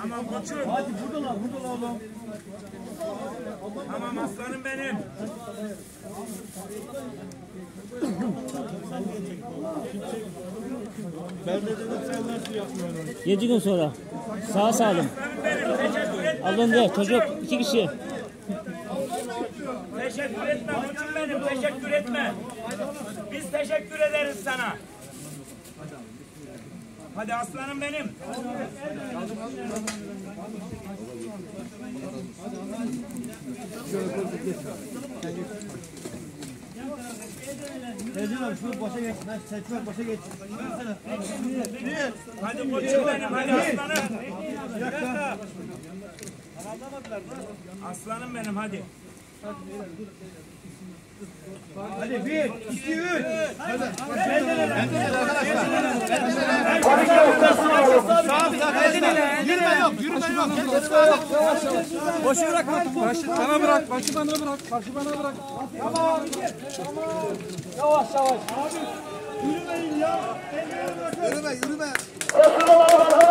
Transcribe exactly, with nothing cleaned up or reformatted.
Tamam koçum. Hadi buradalar, buradalar oğlum. Tamam aslanım benim. Ben de dedim sen nasıl yapmıyorsun? Yedi gün sonra. Sağ salim. Alın diye çocuk iki kişi. Teşekkür etme koçum benim, teşekkür etme. Biz teşekkür ederiz sana. Hadi aslanım benim. Tezcan şu başa geç. Seçmen başa geç. Hadi koçum benim, hadi aslanım. Aslanım benim, hadi. Hadi bir, iki, üç. Hadi. Yürüme yok, yürüme yok. Boşu bırakma. Bana bırak, başı bana bırak. Başı bana bırak. Tamam. Yavaş yavaş. Yürümeyin ya. Yürüme, yürüme.